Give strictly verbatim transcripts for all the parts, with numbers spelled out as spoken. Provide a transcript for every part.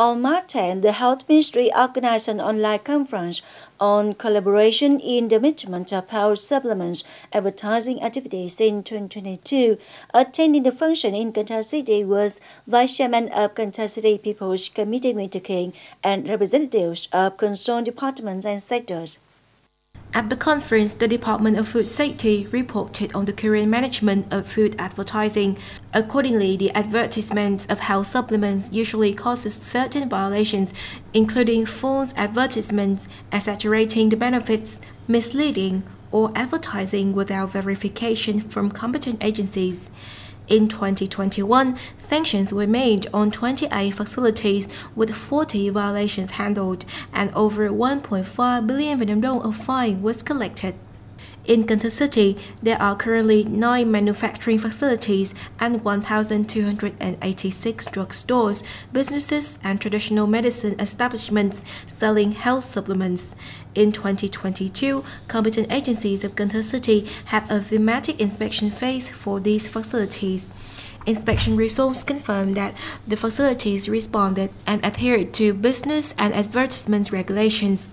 On March tenth, the Health Ministry organized an online conference on collaboration in the management of health supplements advertising activities in twenty twenty-two. Attending the function in Kansas City was Vice Chairman of Kansas City People's Committee Nguyễn Thực Hiện and representatives of concerned departments and sectors. At the conference, the Department of Food Safety reported on the current management of food advertising. Accordingly, the advertisement of health supplements usually causes certain violations, including false advertisements, exaggerating the benefits, misleading, or advertising without verification from competent agencies. In twenty twenty-one, sanctions were made on twenty-eight facilities with forty violations handled, and over one point five billion Vietnam dong of fine was collected. In Kansas City, there are currently nine manufacturing facilities and one thousand two hundred eighty-six drugstores, businesses, and traditional medicine establishments selling health supplements. In twenty twenty-two, competent agencies of Kansas City had a thematic inspection phase for these facilities. Inspection results confirmed that the facilities responded and adhered to business and advertisement regulations.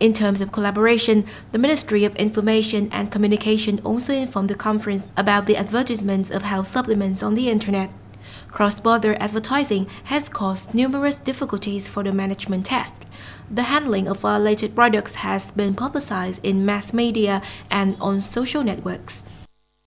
In terms of collaboration, the Ministry of Information and Communication also informed the conference about the advertisements of health supplements on the internet. Cross-border advertising has caused numerous difficulties for the management task. The handling of violated products has been publicized in mass media and on social networks.